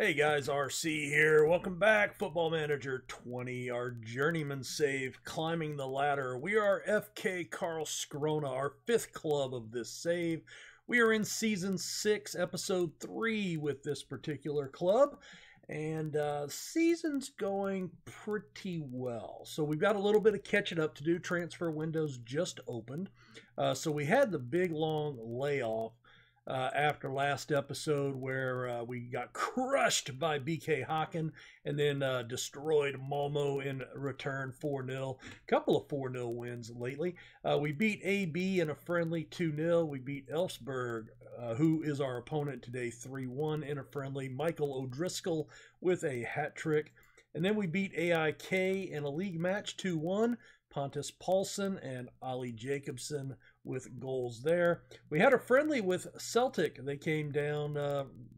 Hey guys, RC here. Welcome back. Football Manager 20, our journeyman save, climbing the ladder. We are FK Karl Skrona, our fifth club of this save. We are in Season 6, Episode 3 with this particular club. And season's going pretty well. So we've got a little bit of catching up to do. Transfer windows just opened. So we had the big, long layoff. After last episode where we got crushed by BK Häcken and then destroyed Malmö in return 4-0. Couple of 4-0 wins lately. We beat AB in a friendly 2-0. We beat Elfsborg, who is our opponent today, 3-1 in a friendly. Michael O'Driscoll with a hat trick. And then we beat AIK in a league match 2-1. Pontus Paulsson and Ali Jakobsson with goals there. We had a friendly with Celtic. They came down,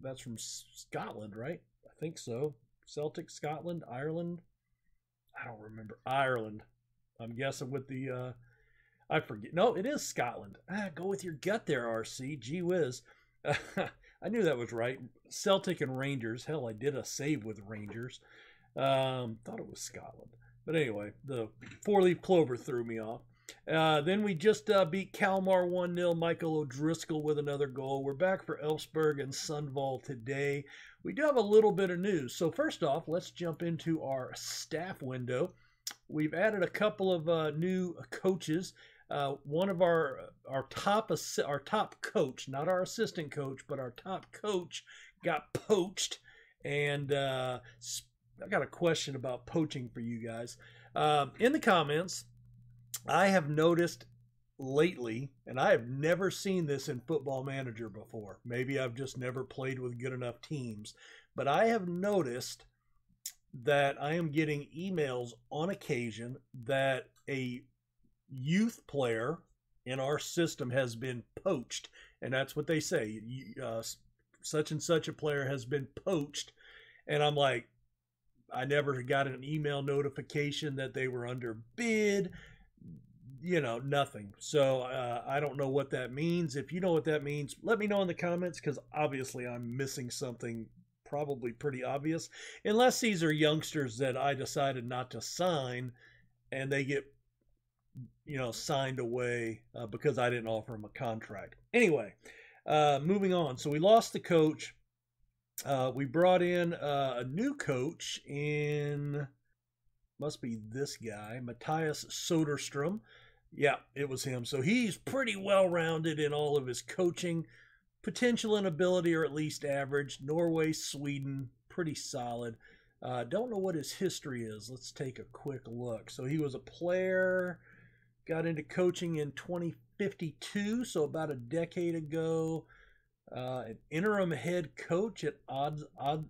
that's from Scotland, right? I think so. Celtic, Scotland, Ireland. I don't remember. Ireland. I'm guessing with the, I forget. No, it is Scotland. Ah, go with your gut there, RC. Gee whiz. I knew that was right. Celtic and Rangers. Hell, I did a save with Rangers. Thought it was Scotland. But anyway, the four-leaf clover threw me off. Then we just beat Kalmar 1-0, Michael O'Driscoll with another goal. We're back for Elfsborg and Sundsvall today. We do have a little bit of news. So first off, let's jump into our staff window. We've added a couple of new coaches. One of our top coach, not our assistant coach, but our top coach got poached. And I got a question about poaching for you guys. In the comments, I have noticed lately, and I have never seen this in Football Manager before. Maybe I've just never played with good enough teams. But I have noticed that I am getting emails on occasion that a youth player in our system has been poached. And that's what they say. Such and such a player has been poached. And I'm like, I never got an email notification that they were under bid. You know, nothing. So I don't know what that means. If you know what that means, let me know in the comments, because obviously I'm missing something probably pretty obvious. Unless these are youngsters that I decided not to sign and they get, you know, signed away because I didn't offer them a contract. Anyway, moving on. So we lost the coach. We brought in a new coach in, must be this guy, Matthias Soderstrom. Yeah, it was him. So he's pretty well-rounded in all of his coaching. Potential and ability are at least average. Norway, Sweden, pretty solid. Don't know what his history is. Let's take a quick look. So he was a player, got into coaching in 2052, so about a decade ago. An interim head coach at Odd,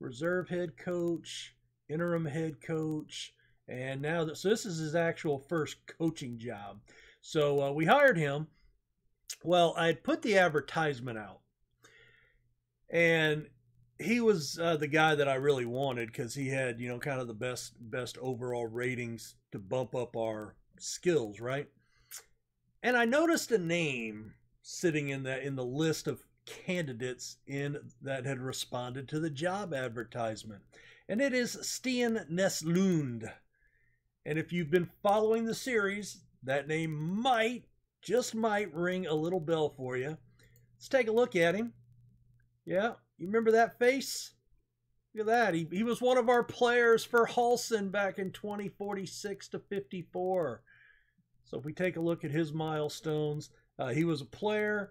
reserve head coach, interim head coach, and now that, so this is his actual first coaching job. So we hired him. Well, I had put the advertisement out, and he was the guy that I really wanted because he had, you know, kind of the best overall ratings to bump up our skills, right? And I noticed a name sitting in the list of candidates that had responded to the job advertisement, and it is Stian Neslund. And if you've been following the series, that name might, just might, ring a little bell for you. Let's take a look at him. Yeah, you remember that face? Look at that. He was one of our players for Halsen back in 2046 to 54. So if we take a look at his milestones. He was a player,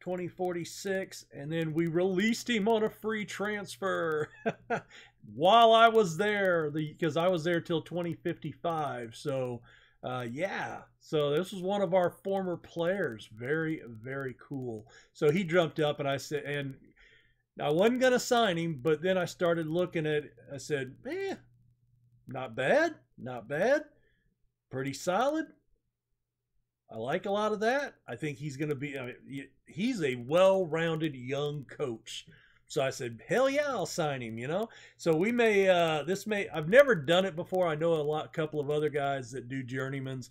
2046, and then we released him on a free transfer while I was there, because I was there till 2055. So, yeah. So this was one of our former players. Very, very cool. So he jumped up, and I said, and I wasn't going to sign him, but then I started looking at, I said, eh, not bad, not bad, pretty solid. I like a lot of that. I think he's going to be, I mean, he's a well-rounded young coach. So I said, hell yeah, I'll sign him, you know? So we may, I've never done it before. I know a couple of other guys that do journeymans.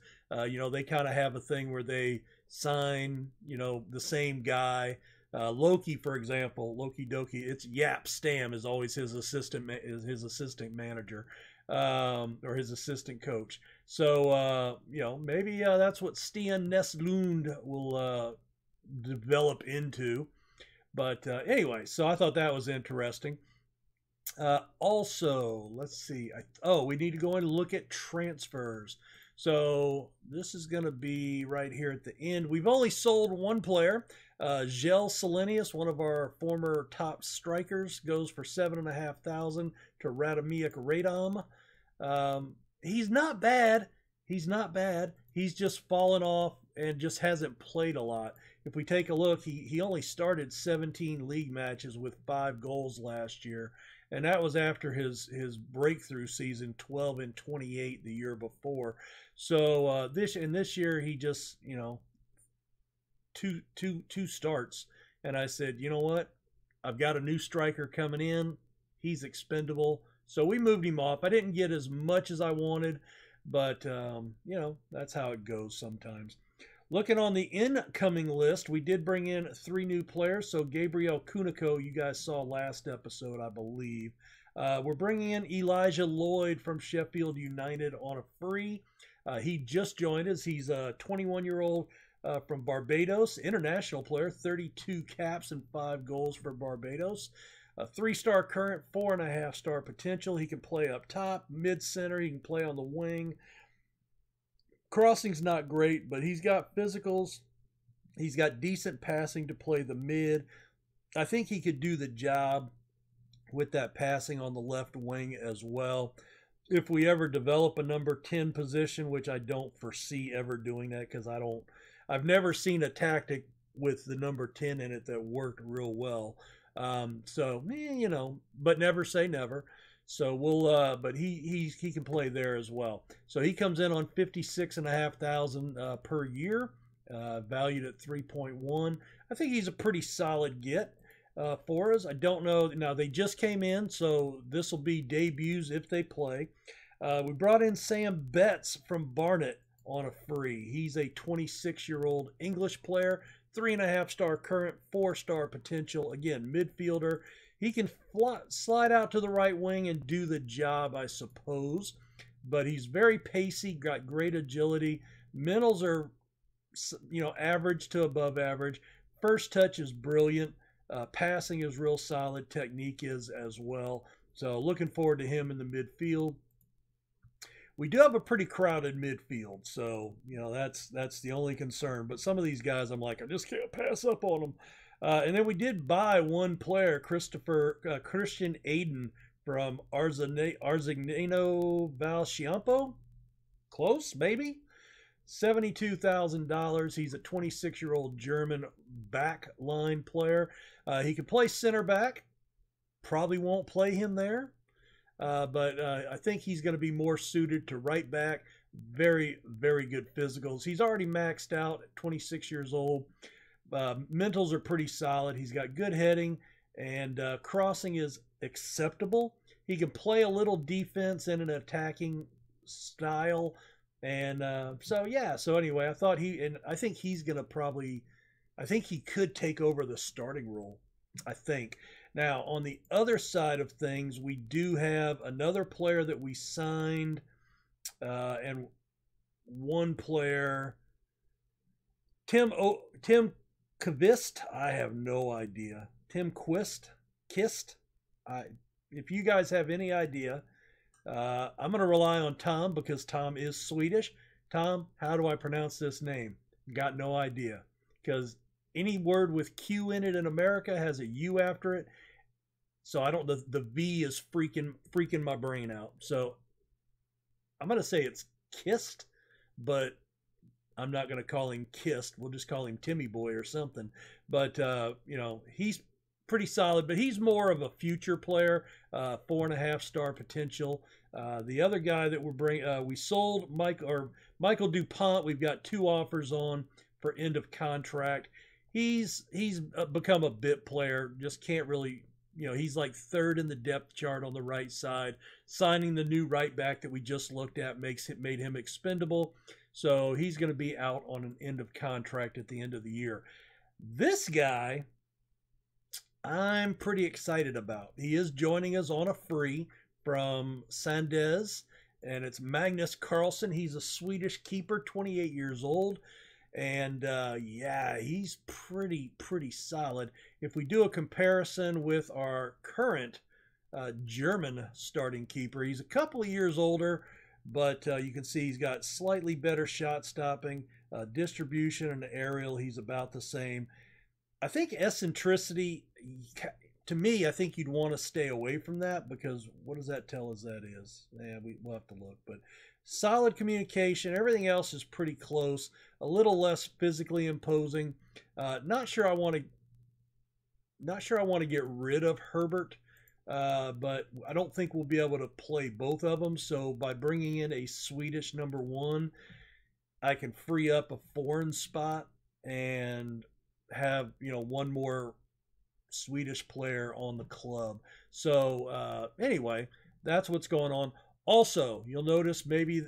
You know, they kind of have a thing where they sign, you know, the same guy Loki, for example, Loki Doki, it's Yap Stam is always his assistant, manager, or his assistant coach. So, you know, maybe that's what Stian Neslund will develop into. But anyway, so I thought that was interesting. Also, let's see. Oh, we need to go in and look at transfers. So this is going to be right here at the end. We've only sold one player. Gel Selenius, one of our former top strikers, goes for 7,500 to Radomiak Radom. He's not bad. He's not bad. He's just fallen off and just hasn't played a lot. If we take a look, he only started 17 league matches with 5 goals last year. And that was after his breakthrough season, 12 and 28 the year before. So this year he just, you know, two starts. And I said, you know what? I've got a new striker coming in. He's expendable. So we moved him off. I didn't get as much as I wanted, but you know, that's how it goes sometimes. Looking on the incoming list, we did bring in 3 new players. So Gabriel Kunico, you guys saw last episode, I believe. We're bringing in Elijah Lloyd from Sheffield United on a free. He just joined us. He's a 21-year-old from Barbados, international player, 32 caps and 5 goals for Barbados. A 3-star current, 4.5-star potential. He can play up top, mid-center. He can play on the wing. Crossing's not great, but he's got physicals. He's got decent passing to play the mid. I think he could do the job with that passing on the left wing as well. If we ever develop a number 10 position, which I don't foresee ever doing that because I've never seen a tactic with the number 10 in it that worked real well. So, you know, but never say never. So we'll, but he can play there as well. So he comes in on 56,500 per year, valued at 3.1. I think he's a pretty solid get for us. I don't know. Now they just came in, so this will be debuts if they play. We brought in Sam Betts from Barnet on a free. He's a 26-year-old English player, 3.5-star current, 4-star potential. Again, midfielder. He can slide out to the right wing and do the job, I suppose. But he's very pacey, got great agility. Mentals are, you know, average to above average. First touch is brilliant. Passing is real solid. Technique is as well. So looking forward to him in the midfield. We do have a pretty crowded midfield, so you know that's the only concern. But some of these guys, I'm like, I just can't pass up on them. And then we did buy one player, Christian Aiden from Arzignano Valciampo. Close, maybe. $72,000. He's a 26-year-old German backline player. He can play center back. Probably won't play him there. But I think he's going to be more suited to right back. Very, very good physicals. He's already maxed out at 26 years old. Mentals are pretty solid. He's got good heading, and crossing is acceptable. He can play a little defense in an attacking style, and so yeah. So anyway, I thought I think he could take over the starting role. I think. Now on the other side of things, we do have another player that we signed, and one player, Tim Kvist, I have no idea. Tim Kvist, if you guys have any idea, I'm going to rely on Tom because Tom is Swedish. Tom, how do I pronounce this name? Got no idea. Because any word with Q in it in America has a U after it. So I don't, the V is freaking my brain out. So I'm going to say it's Kvist, but I'm not going to call him Kvist. We'll just call him Timmy Boy or something. But, you know, he's pretty solid, but he's more of a future player, 4.5-star potential. The other guy that we sold, Michael DuPont, we've got 2 offers on for end of contract. He's become a bit player, just can't really, you know, he's like 3rd in the depth chart on the right side. Signing the new right back that we just looked at made him expendable. So he's going to be out on an end of contract at the end of the year. This guy I'm pretty excited about. He is joining us on a free from Sandez, and it's Magnus Carlsen. He's a Swedish keeper, 28 years old. And, yeah, he's pretty solid. If we do a comparison with our current German starting keeper, he's a couple of years older, but you can see he's got slightly better shot stopping, distribution, and aerial. He's about the same. I think eccentricity, to me, I think you'd want to stay away from that, because what does that tell us that is? Yeah, we'll have to look. But solid communication. Everything else is pretty close. A little less physically imposing. Not sure I want to get rid of Herbert, but I don't think we'll be able to play both of them. So by bringing in a Swedish number one, I can free up a foreign spot and have, you know, one more Swedish player on the club. So anyway, that's what's going on. Also, you'll notice, maybe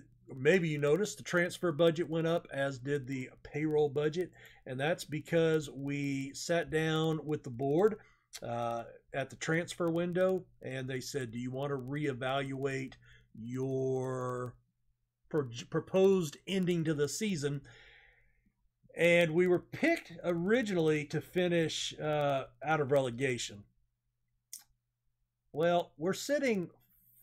you noticed, the transfer budget went up, as did the payroll budget, and that's because we sat down with the board at the transfer window, and they said, do you want to reevaluate your proposed ending to the season? And we were picked originally to finish out of relegation. Well, we're sitting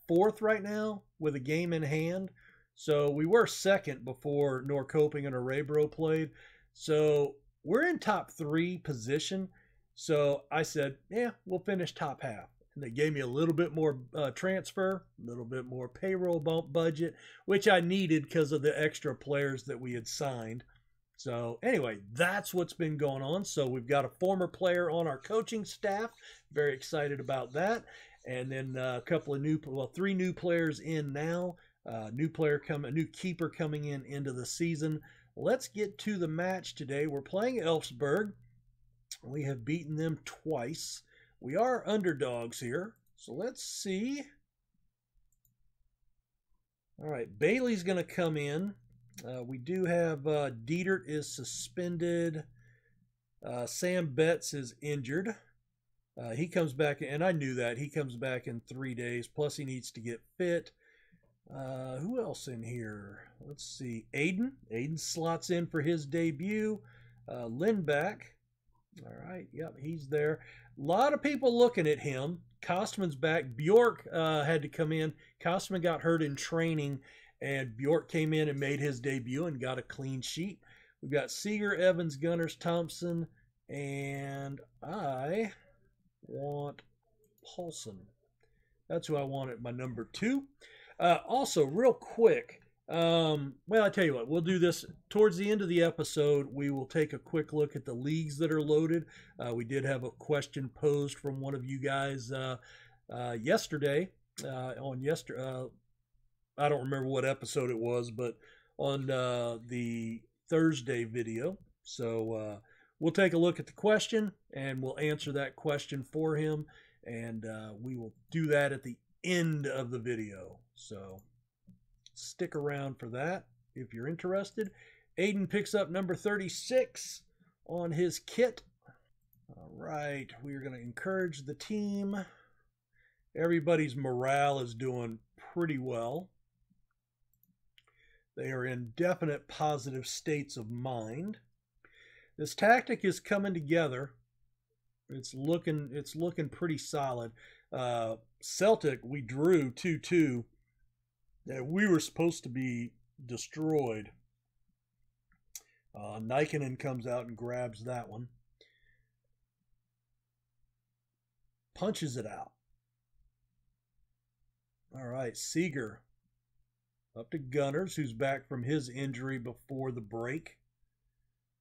fourth right now with a game in hand. So we were second before Norrköping and Örebro played. So we're in top three position. So I said, yeah, we'll finish top half. And they gave me a little bit more transfer, a little bit more payroll bump budget, which I needed because of the extra players that we had signed. So anyway, that's what's been going on. So we've got a former player on our coaching staff. Very excited about that. And then a couple of three new players in now. A new keeper coming in into the season. Let's get to the match today. We're playing Elfsborg. We have beaten them twice. We are underdogs here. So let's see. All right, Bailey's going to come in. We do have Dietert is suspended. Sam Betts is injured. He comes back, and I knew that. He comes back in 3 days, plus he needs to get fit. Who else in here? Let's see. Aiden. Aiden slots in for his debut. Lindback. All right. Yep, he's there. A lot of people looking at him. Kostman's back. Bjork had to come in. Kostman got hurt in training, and Bjork came in and made his debut and got a clean sheet. We've got Seeger, Evans, Gunners, Thompson, and I want Paulsson. That's who I want at my number two. Also, real quick, well, I tell you what, we'll do this towards the end of the episode. We will take a quick look at the leagues that are loaded. We did have a question posed from one of you guys yesterday on I don't remember what episode it was, but on the Thursday video. So we'll take a look at the question, and we'll answer that question for him, and we will do that at the end of the video. So stick around for that if you're interested. Aiden picks up number 36 on his kit. All right, we are going to encourage the team. Everybody's morale is doing pretty well. They are in definite positive states of mind. This tactic is coming together. It's looking pretty solid. Celtic, we drew 2-2. That we were supposed to be destroyed. Nikonen comes out and grabs that one. Punches it out. All right, Seeger up to Gunners, who's back from his injury before the break.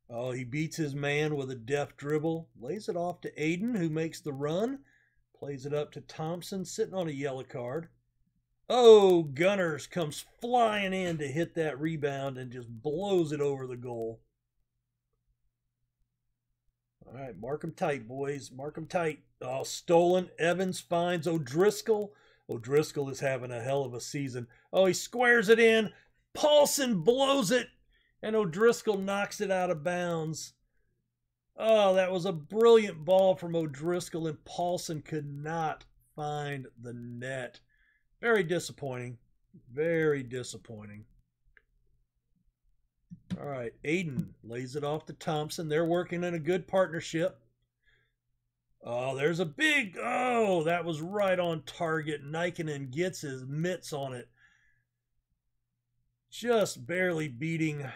Oh, he beats his man with a deft dribble. Lays it off to Aiden, who makes the run. Plays it up to Thompson, sitting on a yellow card. Oh, Gunners comes flying in to hit that rebound and just blows it over the goal. All right, mark them tight, boys. Mark them tight. Oh, stolen. Evans finds O'Driscoll. O'Driscoll is having a hell of a season. Oh, he squares it in. Paulsson blows it, and O'Driscoll knocks it out of bounds. Oh, that was a brilliant ball from O'Driscoll, and Paulsson could not find the net. Very disappointing. Very disappointing. All right, Aiden lays it off to Thompson. They're working in a good partnership. Oh, there's a big... Oh, that was right on target. Nikonen gets his mitts on it. Just barely beating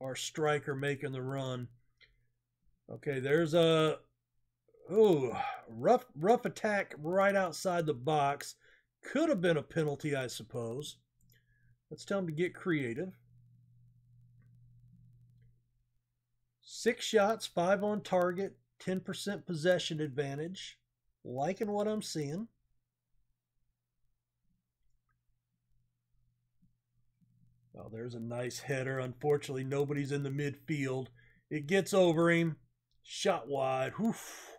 our striker making the run. Okay, there's a rough attack right outside the box. Could have been a penalty, I suppose. Let's tell him to get creative. 6 shots, 5 on target, 10% possession advantage. Liking what I'm seeing. Oh, there's a nice header. Unfortunately, nobody's in the midfield. It gets over him. Shot wide. Oof.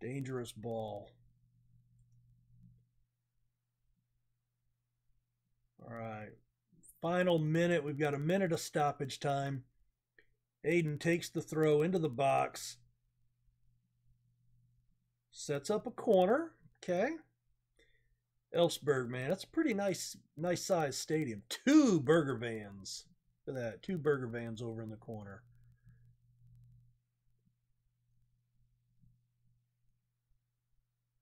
Dangerous ball. All right. Final minute. We've got a minute of stoppage time. Aiden takes the throw into the box. Sets up a corner. Okay. Elfsborg, man. That's a pretty nice sized stadium. 2 burger vans. Look at that. 2 burger vans over in the corner.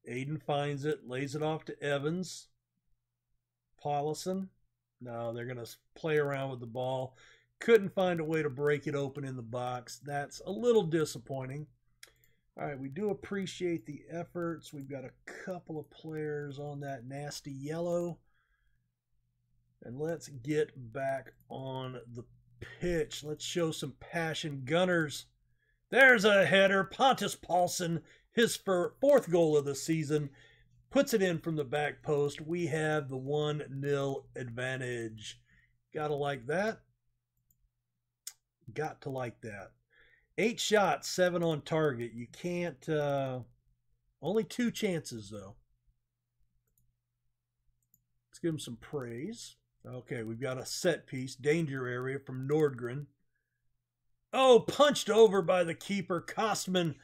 Aiden finds it, lays it off to Evans. Paulsson. No, they're going to play around with the ball. Couldn't find a way to break it open in the box. That's a little disappointing. All right, we do appreciate the efforts. We've got a couple of players on that nasty yellow. And let's get back on the pitch. Let's show some passion. Gunners. There's a header. Pontus Paulsson. His 4th goal of the season, puts it in from the back post. We have the 1-0 advantage. Got to like that. Got to like that. 8 shots, 7 on target. You can't, only 2 chances, though. Let's give him some praise. Okay, we've got a set piece, danger area from Nordgren. Oh, punched over by the keeper, Kostman.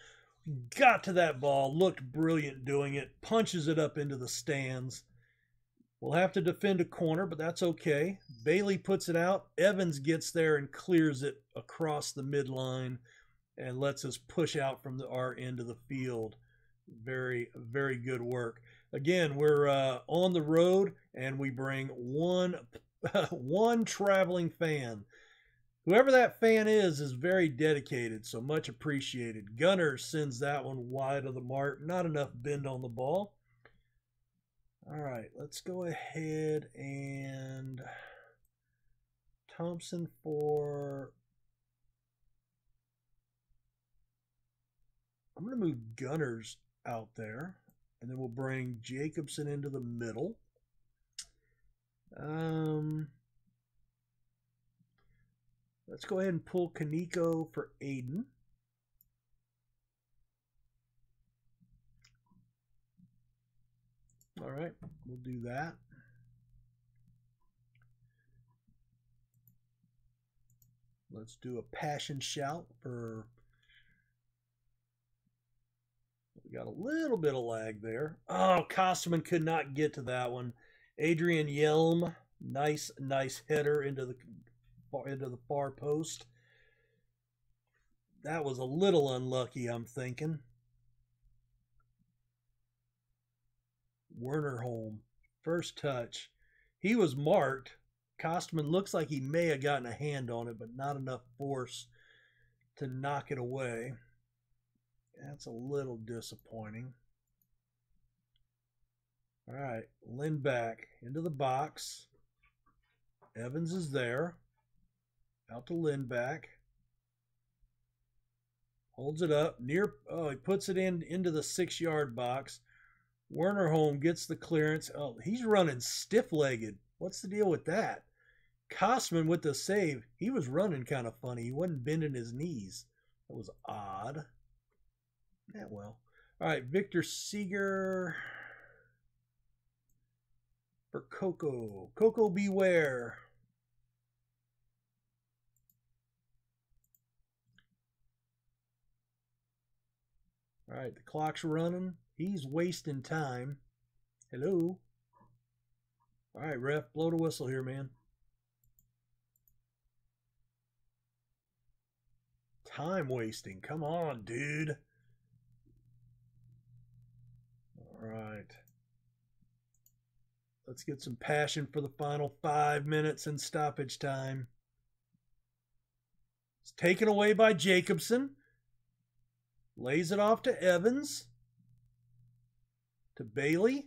Got to that ball, looked brilliant doing it, punches it up into the stands. We'll have to defend a corner, but that's okay. Bailey puts it out. Evans gets there and clears it across the midline and lets us push out from our end of the field. Very, very good work. Again, we're on the road, and we bring one traveling fan. Whoever that fan is very dedicated, so much appreciated. Gunner sends that one wide of the mark. Not enough bend on the ball. All right, let's go ahead and Thompson for... I'm going to move Gunners out there, and then we'll bring Jakobsson into the middle. Let's go ahead and pull Kaneko for Aiden. All right, we'll do that. Let's do a passion shout for... We got a little bit of lag there. Oh, Kostman could not get to that one. Adrian Yelm, nice header into the far post. That was a little unlucky, I'm thinking. Wernerholm, first touch. He was marked. Kostman looks like he may have gotten a hand on it, but not enough force to knock it away. That's a little disappointing. All right, Lindback into the box. Evans is there. Out to Lindback. Holds it up. He puts it into the 6-yard box. Wernerholm gets the clearance. Oh, he's running stiff-legged. What's the deal with that? Kostman with the save. He was running kind of funny. He wasn't bending his knees. That was odd. Yeah, well. All right, Victor Seeger for Coco. Coco, beware. All right, the clock's running. He's wasting time. Hello. All right, ref, blow the whistle here, man. Time wasting. Come on, dude. All right. Let's get some passion for the final 5 minutes in stoppage time. It's taken away by Jakobsson. Lays it off to Evans. To Bailey.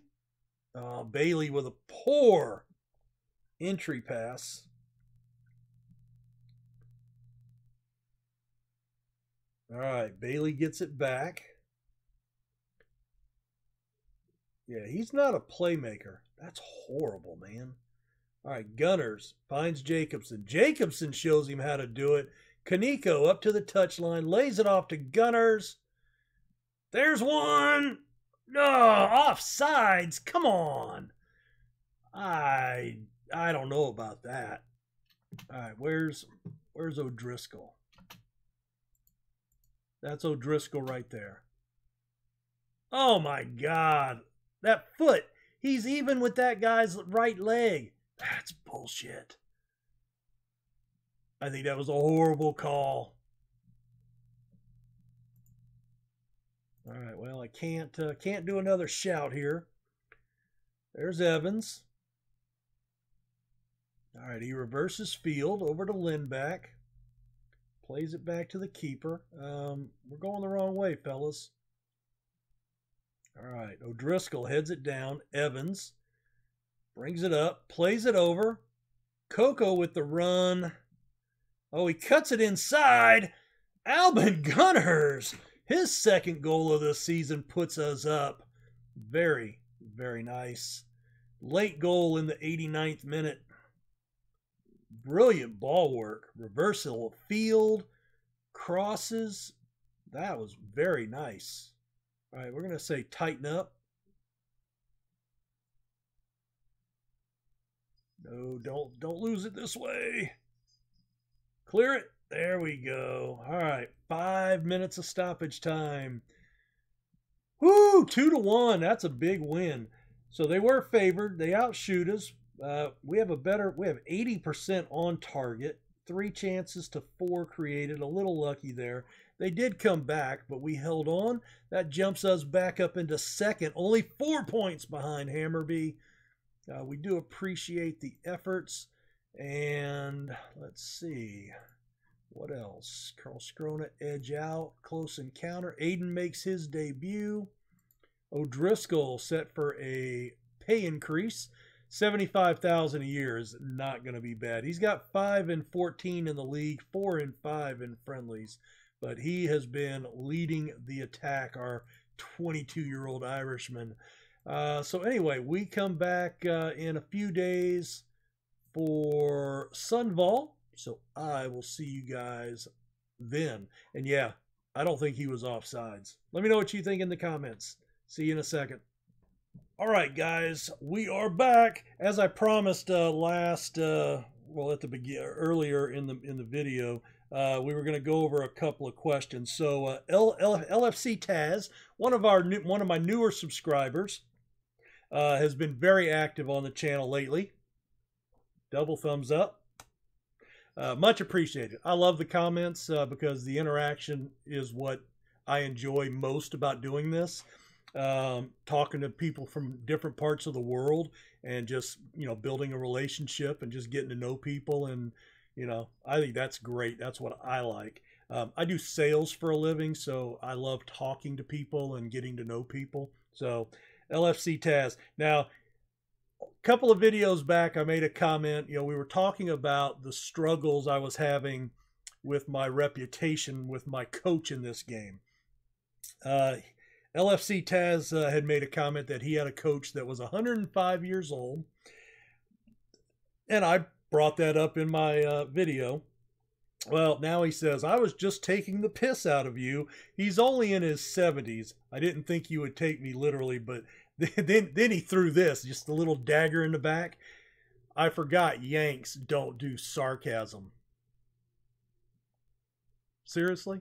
Oh, Bailey with a poor entry pass. All right, Bailey gets it back. Yeah, he's not a playmaker. That's horrible, man. All right, Gunners finds Jakobsson. Jakobsson shows him how to do it. Kaneko up to the touchline, lays it off to Gunners. There's one. No, offsides. Come on. I don't know about that. All right, where's O'Driscoll? That's O'Driscoll right there. Oh, my God. That foot. He's even with that guy's right leg. That's bullshit. I think that was a horrible call. All right, well, I can't do another shout here. There's Evans. All right, he reverses field over to Lindback. Plays it back to the keeper. We're going the wrong way, fellas. All right, O'Driscoll heads it down. Evans brings it up, plays it over. Coco with the run. Oh, he cuts it inside. Albin Gunners, his second goal of the season, puts us up. Very, very nice. Late goal in the 89th minute. Brilliant ball work, reversal of field, crosses. That was very nice. All right, we're going to say tighten up. No, don't lose it this way. Clear it. There we go. All right, 5 minutes of stoppage time. Woo, 2-1. That's a big win. So they were favored. They outshoot us. We have 80% on target, 3 chances to 4 created, a little lucky there. They did come back, but we held on. That jumps us back up into second, only 4 points behind Hammarby. We do appreciate the efforts. And let's see, what else? Carl Skrona, edge out, close encounter. Aiden makes his debut. O'Driscoll set for a pay increase. $75,000 a year is not going to be bad. He's got 5 and 14 in the league, 4 and 5 in friendlies, but he has been leading the attack, our 22-year-old Irishman. So anyway, we come back in a few days for Sundsvall. So I will see you guys then. And yeah, I don't think he was offsides. Let me know what you think in the comments. See you in a second. All right, guys, we are back. As I promised earlier in the video, we were going to go over a couple of questions. So LFC Taz, one of my newer subscribers, has been very active on the channel lately. Double thumbs up. Much appreciated. I love the comments because the interaction is what I enjoy most about doing this. Talking to people from different parts of the world and just, you know, building a relationship and just getting to know people. And, you know, I think that's great. That's what I like. I do sales for a living, so I love talking to people and getting to know people. So LFC Taz. Now, a couple of videos back, I made a comment, you know, we were talking about the struggles I was having with my reputation with my coach in this game. LFC Taz had made a comment that he had a coach that was 105 years old. And I brought that up in my video. Well, now he says, I was just taking the piss out of you. He's only in his 70s. I didn't think you would take me literally, but then he threw this, just a little dagger in the back. I forgot Yanks don't do sarcasm. Seriously?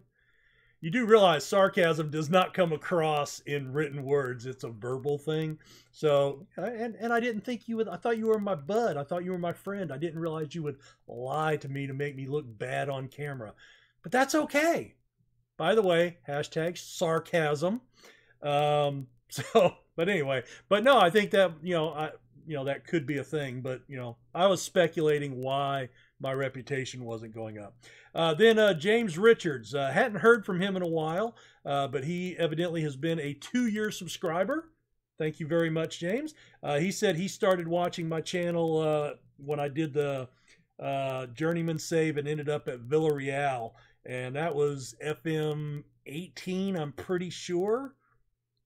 You do realize sarcasm does not come across in written words. It's a verbal thing. So, and I didn't think you would, I thought you were my bud. I thought you were my friend. I didn't realize you would lie to me to make me look bad on camera. But that's okay. By the way, hashtag sarcasm. But anyway, but no, I think that, that could be a thing. But, I was speculating why my reputation wasn't going up. Then James Richards. Hadn't heard from him in a while, but he evidently has been a 2-year subscriber. Thank you very much, James. He said he started watching my channel when I did the Journeyman save and ended up at Villarreal. And that was FM 18, I'm pretty sure.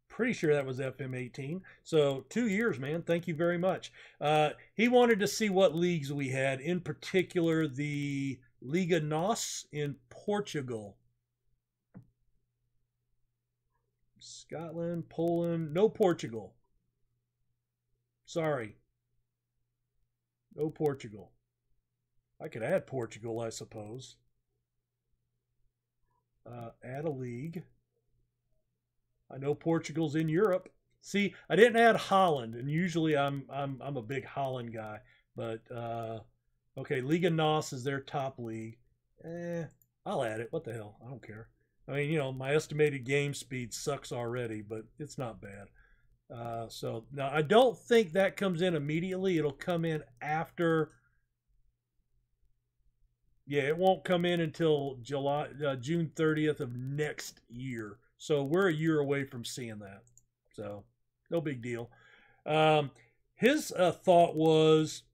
Pretty sure that was FM 18. So 2 years, man. Thank you very much. He wanted to see what leagues we had, in particular the Liga NOS in Portugal. Scotland, Poland, no Portugal. Sorry. No Portugal. I could add Portugal, I suppose. Add a league. I know Portugal's in Europe. See, I didn't add Holland, and usually I'm a big Holland guy. But okay, Liga NOS is their top league. I'll add it. What the hell? I don't care. I mean, my estimated game speed sucks already, but it's not bad. So now I don't think that comes in immediately. It'll come in after. Yeah, it won't come in until June 30th of next year. So we're a year away from seeing that. So no big deal. His thought was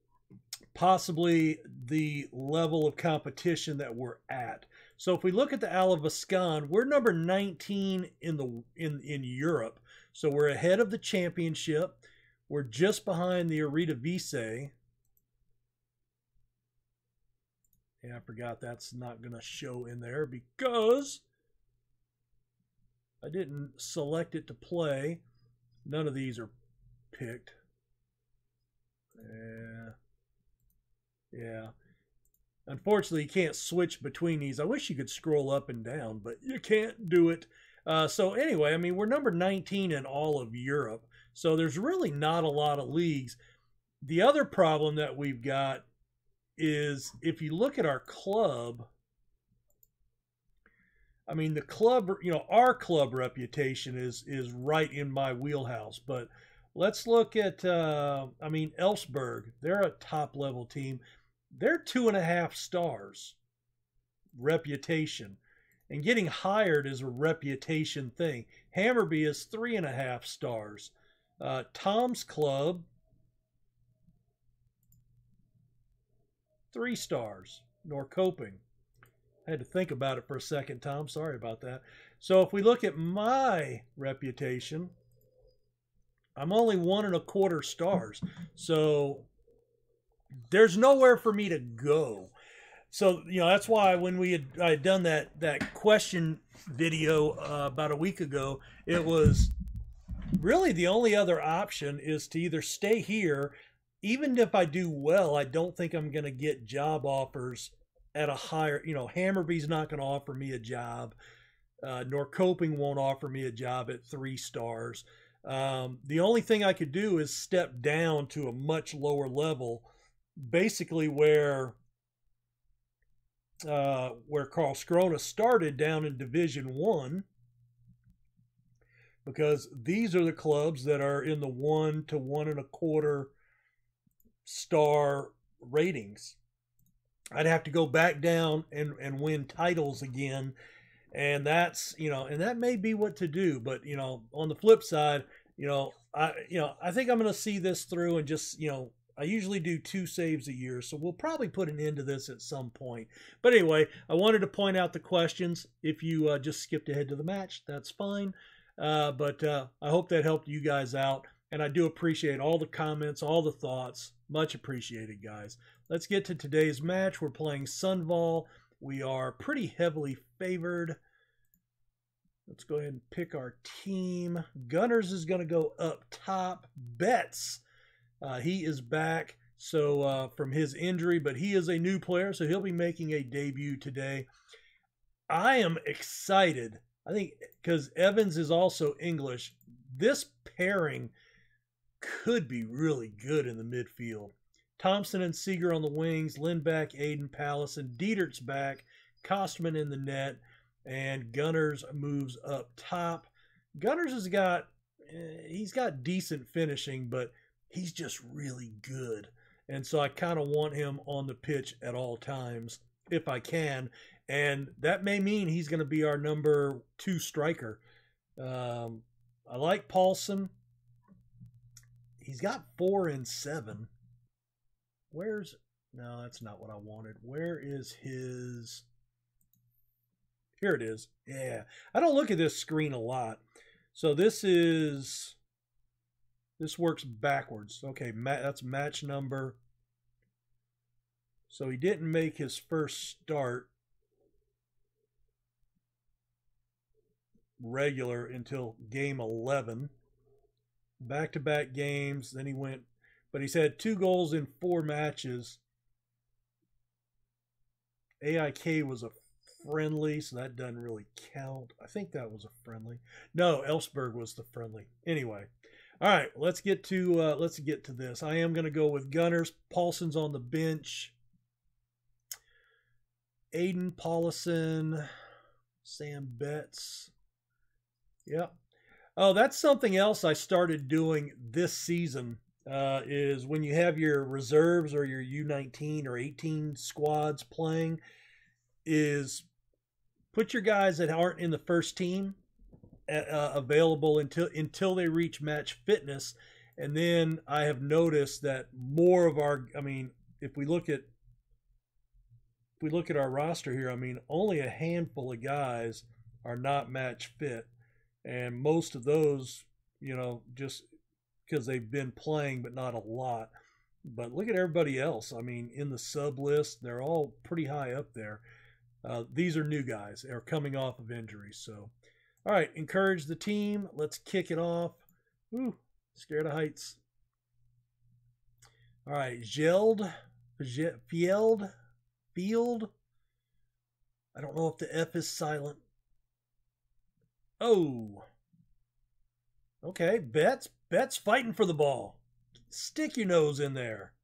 possibly the level of competition that we're at. So if we look at the Alavascan, we're number 19 in Europe. So we're ahead of the championship. We're just behind the Eredivisie. Yeah, I forgot that's not going to show in there because I didn't select it to play. None of these are picked. Yeah. Unfortunately, you can't switch between these. I wish you could scroll up and down, but you can't do it. So anyway, I mean, we're number 19 in all of Europe. So there's really not a lot of leagues. The other problem that we've got is if you look at our club, I mean, the club, our club reputation is right in my wheelhouse. But let's look at, I mean, Elfsborg. They're a top-level team. They're 2.5 stars reputation. And getting hired is a reputation thing. Hammarby is 3.5 stars. Tom's club, 3 stars. Norrköping. I had to think about it for a second, Tom. Sorry about that. So if we look at my reputation, I'm only 1.25 stars. So there's nowhere for me to go. So, that's why when I had done that question video about a week ago, it was really the only other option is to either stay here. Even if I do well, I don't think I'm going to get job offers at a higher, Hammarby's not going to offer me a job. Norrköping won't offer me a job at 3 stars. The only thing I could do is step down to a much lower level, basically where Karl Skrona started, down in Division 1, because these are the clubs that are in the 1 to 1.25 star ratings. I'd have to go back down and win titles again. And that's, and that may be what to do. But, on the flip side, I think I'm going to see this through and just, I usually do 2 saves a year. So we'll probably put an end to this at some point. But anyway, I wanted to point out the questions. If you just skipped ahead to the match, that's fine. But I hope that helped you guys out. And I do appreciate all the comments, all the thoughts. Much appreciated, guys. Let's get to today's match. We're playing Sundsvall. We are pretty heavily favored. Let's go ahead and pick our team. Gunners is going to go up top. Betts, he is back from his injury, but he is a new player, so he'll be making a debut today. I am excited I think because Evans is also English, this pairing could be really good in the midfield. Thompson and Seeger on the wings, Lindback, Aiden, Palace, and Dietert's back, Kostman in the net, and Gunners moves up top. Gunners has got, he's got decent finishing, but he's just really good. And so I kind of want him on the pitch at all times if I can. And that may mean he's going to be our number two striker. I like Paulsson. He's got 4 and 7. Where's... No, that's not what I wanted. Where is his... Here it is. Yeah. I don't look at this screen a lot. So this is... This works backwards. Okay, that's match number. So he didn't make his first start regular until game 11. Back-to-back games. Then he went, but he's had 2 goals in 4 matches. AIK was a friendly, so that doesn't really count. I think that was a friendly. No, Elfsborg was the friendly. Anyway. All right, let's get to this. I am going to go with Gunners. Paulsson's on the bench. Aiden, Paulsson, Sam Betts. Yep. Oh, that's something else I started doing this season is when you have your reserves or your U19 or 18 squads playing is put your guys that aren't in the first team available until they reach match fitness. And then I have noticed that more of our, I mean, if we look at our roster here, I mean, only a handful of guys are not match fit. And most of those, you know, just because they've been playing, but not a lot. But look at everybody else. I mean, in the sub list, they're all pretty high up there. These are new guys. They're coming off of injuries. So, all right, encourage the team. Let's kick it off. Ooh, scared of heights. All right, Field. I don't know if the F is silent. Oh, okay, Betts fighting for the ball. Stick your nose in there.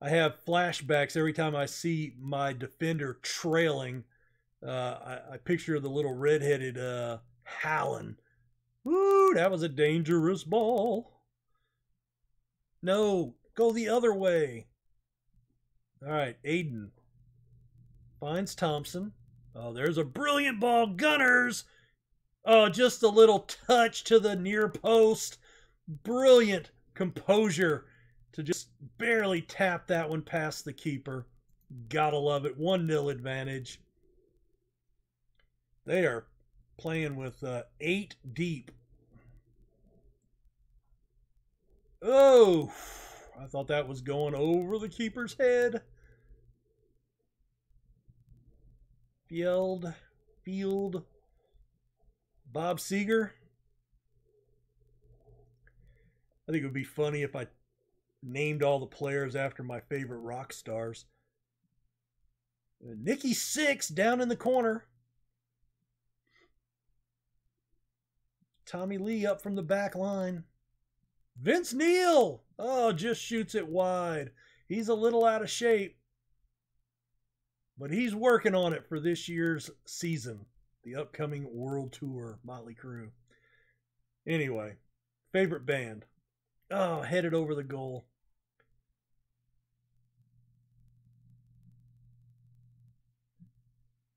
I have flashbacks every time I see my defender trailing. I picture the little red-headed Howland. Ooh, that was a dangerous ball. No, go the other way. All right, Aiden finds Thompson. Oh, there's a brilliant ball. Gunners. Oh, just a little touch to the near post. Brilliant composure to just barely tap that one past the keeper. Gotta love it. 1-0 advantage. They are playing with 8 deep. Oh, I thought that was going over the keeper's head. Field, Bob Seeger. I think it would be funny if I named all the players after my favorite rock stars. Nicky Six down in the corner. Tommy Lee up from the back line. Vince Neil. Oh, just shoots it wide. He's a little out of shape. But he's working on it for this year's season, the upcoming World Tour, Motley Crue. Anyway, favorite band. Oh, headed over the goal.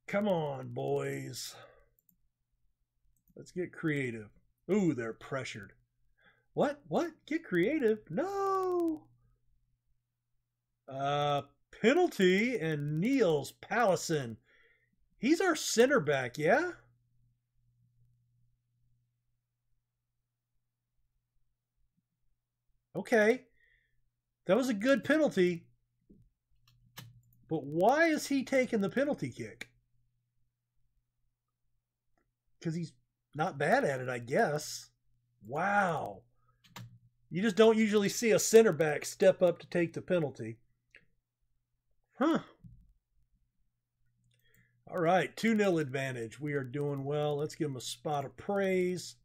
Come on, boys. Let's get creative. Ooh, they're pressured. What? What? Get creative? No! Penalty and Niels Pallison. He's our center back, yeah? Okay. That was a good penalty. But why is he taking the penalty kick? Because he's not bad at it, I guess. Wow. You just don't usually see a center back step up to take the penalty. Huh. All right, 2-0 advantage. We are doing well. Let's give him a spot of praise.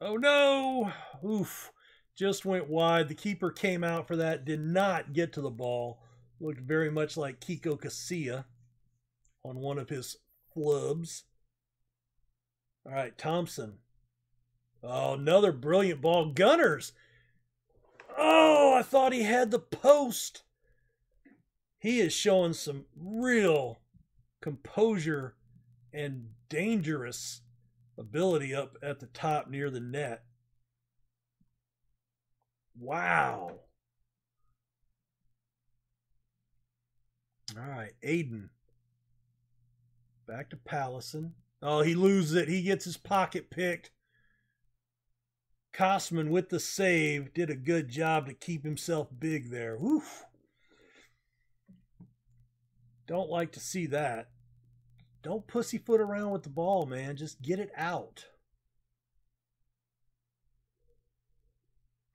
Oh, no. Oof. Just went wide. The keeper came out for that. Did not get to the ball. Looked very much like Kiko Casilla on one of his flubs. All right, Thompson. Oh, another brilliant ball. Gunners. Oh, I thought he had the post. He is showing some real composure and dangerous ability up at the top near the net. Wow. All right, Aiden. Back to Paulsson. Oh, he loses it. He gets his pocket picked. Kostman with the save. Did a good job to keep himself big there. Oof. Don't like to see that. Don't pussyfoot around with the ball, man. Just get it out.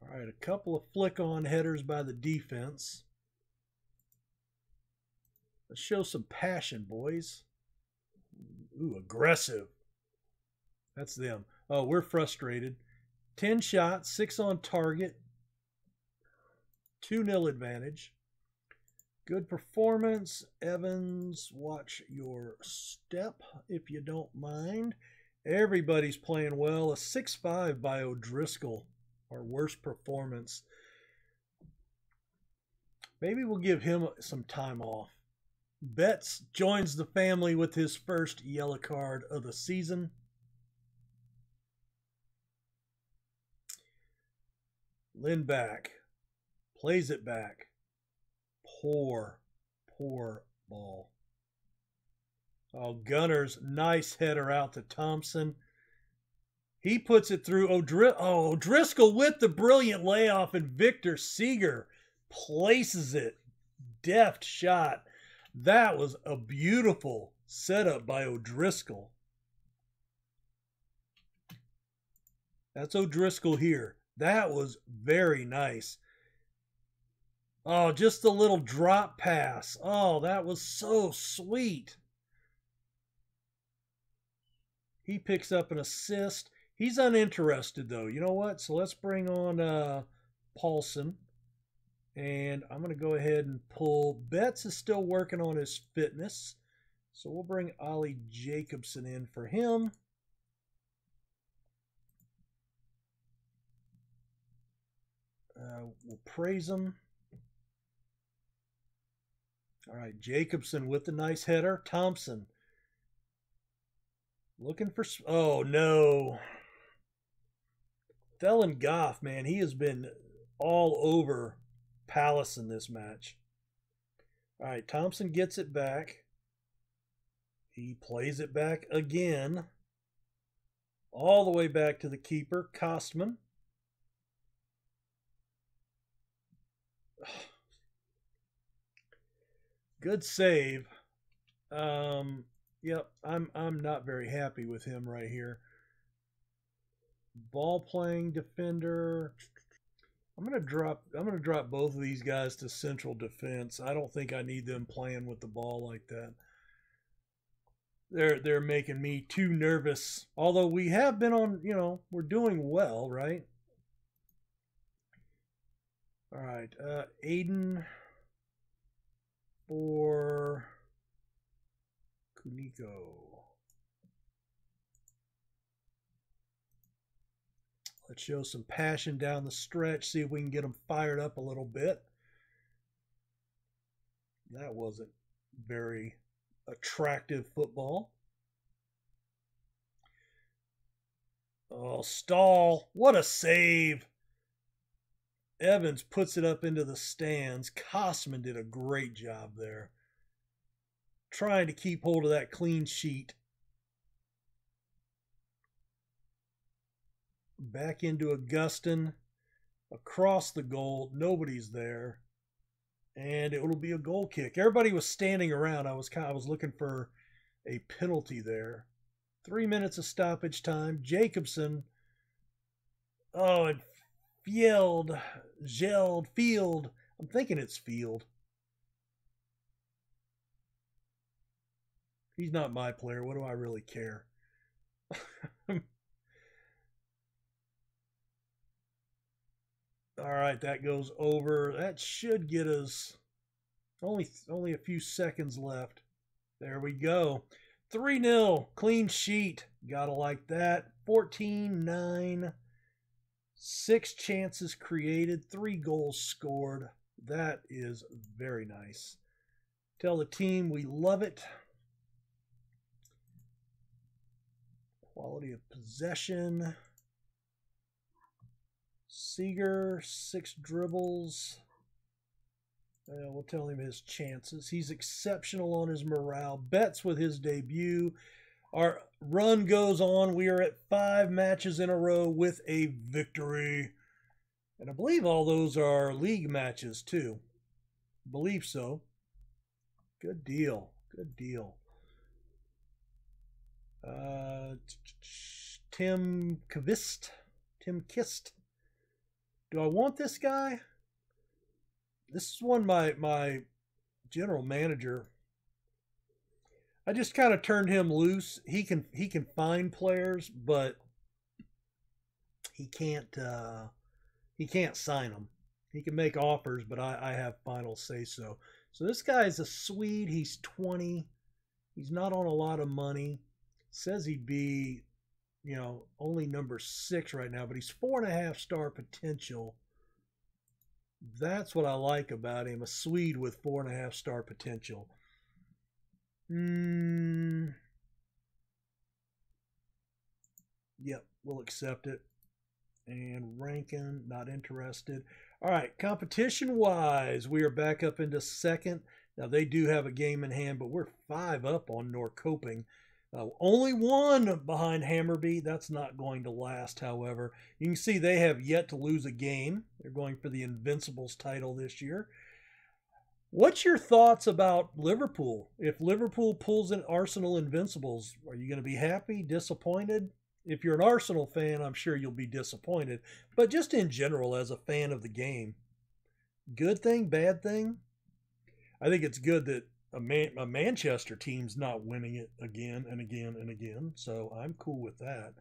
All right, a couple of flick-on headers by the defense. Let's show some passion, boys. Ooh, aggressive. That's them. Oh, we're frustrated. 10 shots, 6 on target. 2-0 advantage. Good performance. Evans, watch your step if you don't mind. Everybody's playing well. A 6-5 by O'Driscoll, our worst performance. Maybe we'll give him some time off. Betts joins the family with his first yellow card of the season. Lindback plays it back. Poor ball. Oh, Gunners, nice header out to Thompson. He puts it through O'Driscoll with the brilliant layoff, and Victor Seeger places it. Deft shot. That was a beautiful setup by O'Driscoll. That's O'Driscoll here. That was very nice. Oh, just a little drop pass. Oh, that was so sweet. He picks up an assist. He's uninterested, though. You know what? So let's bring on Paulsson. And I'm going to go ahead and pull. Betts is still working on his fitness. So we'll bring Ali Jakobsson in for him. We'll praise him. All right, Jakobsson with the nice header. Thompson looking for... Oh, no. Thelen Goff, man, he has been all over Palace in this match. All right, Thompson gets it back. He plays it back again. All the way back to the keeper, Kostman. Good save. Yep, I'm not very happy with him right here. Ball playing defender. I'm gonna drop both of these guys to central defense. I don't think I need them playing with the ball like that. They're making me too nervous. Although we have been on, you know, we're doing well, right? All right, Aiden for Kunico. Let's show some passion down the stretch, see if we can get them fired up a little bit. That wasn't very attractive football. Oh, Stahl. What a save. Evans puts it up into the stands. Kostman did a great job there, trying to keep hold of that clean sheet. Back into Augustin, across the goal. Nobody's there, and it will be a goal kick. Everybody was standing around. I was looking for a penalty there. 3 minutes of stoppage time. Jakobsson, oh, and Field. I'm thinking it's Field. He's not my player. What do I really care? All right, that goes over. That should get us only a few seconds left. There we go. 3-0, clean sheet. Gotta like that. 14-9, 6 chances created, 3 goals scored. That is very nice. Tell the team we love it. Quality of possession. Seeger, 6 dribbles. We'll tell him his chances. He's exceptional on his morale. Betts with his debut. Our run goes on. We are at 5 matches in a row with a victory. And I believe all those are league matches too. I believe so. Good deal. Good deal. Tim Kvist. Tim Kvist. Do I want this guy? This is one my general manager. I just kind of turned him loose. He can find players, but he can't sign them. He can make offers, but I have final say so. So this guy is a Swede. He's 20. He's not on a lot of money. Says he'd be, you know, only number 6 right now, but he's 4.5 star potential. That's what I like about him, a Swede with 4.5 star potential. Yep, we'll accept it. And Rankin, not interested. All right, competition-wise, we are back up into 2nd. Now, they do have a game in hand, but we're 5 up on Norrköping. Only 1 behind Hammarby. That's not going to last, however. You can see they have yet to lose a game. They're going for the Invincibles title this year. What's your thoughts about Liverpool? If Liverpool pulls an Arsenal Invincibles, are you going to be happy, disappointed? If you're an Arsenal fan, I'm sure you'll be disappointed. But just in general, as a fan of the game, good thing, bad thing? I think it's good that a Manchester team's not winning it again and again and again, so I'm cool with that.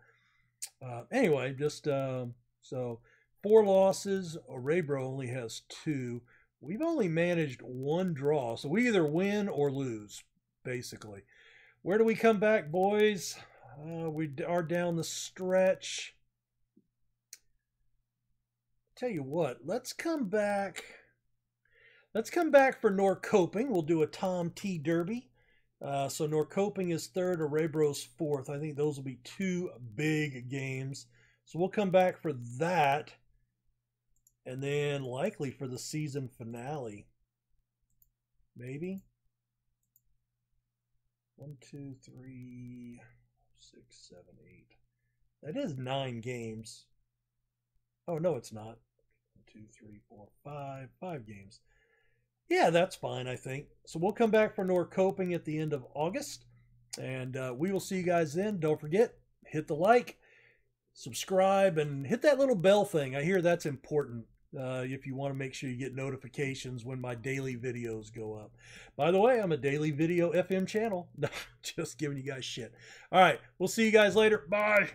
Anyway, just so 4 losses. Örebro only has 2. We've only managed 1 draw, so we either win or lose, basically. Where do we come back, boys? We are down the stretch. Tell you what, let's come back. Let's come back for Norrköping. We'll do a Tom T Derby. So Norrköping is 3rd, Örebro's 4th. I think those will be 2 big games. So we'll come back for that. And then likely for the season finale. Maybe. 1, 2, 3, 6, 7, 8. That is 9 games. Oh, no, it's not. 1, 2, 3, 4, 5. 5 games. Yeah, that's fine, I think. So we'll come back for Norrköping at the end of August, and we will see you guys then. Don't forget, hit the like, subscribe, and hit that little bell thing. I hear that's important if you want to make sure you get notifications when my daily videos go up. By the way, I'm a daily video FM channel. Just giving you guys shit. All right, we'll see you guys later. Bye.